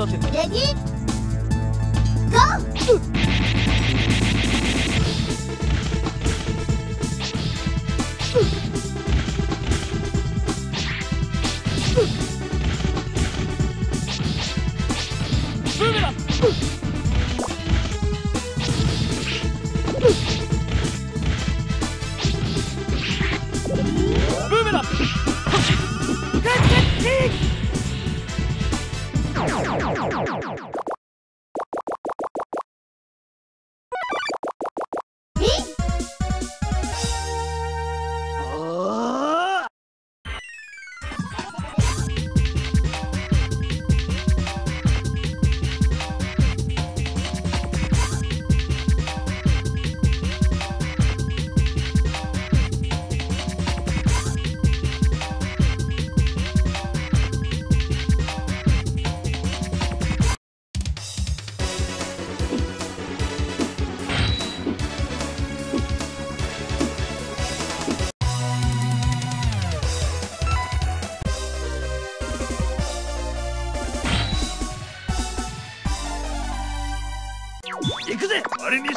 autos. Ready? Go!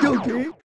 Don't you?